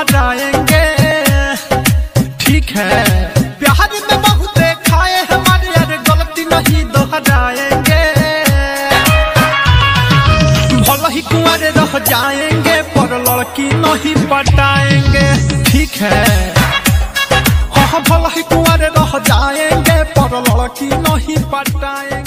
हराएंगे। ठीक है बिहार में बहुते खाए हमारे यार, गलती नहीं दोहराएंगे। भले ही कुंवारे रह जाएंगे पर लड़की नहीं पटाएंगे। ठीक है भले ही कुंवारे रह जाएंगे पर लड़की नहीं पटाएंगे।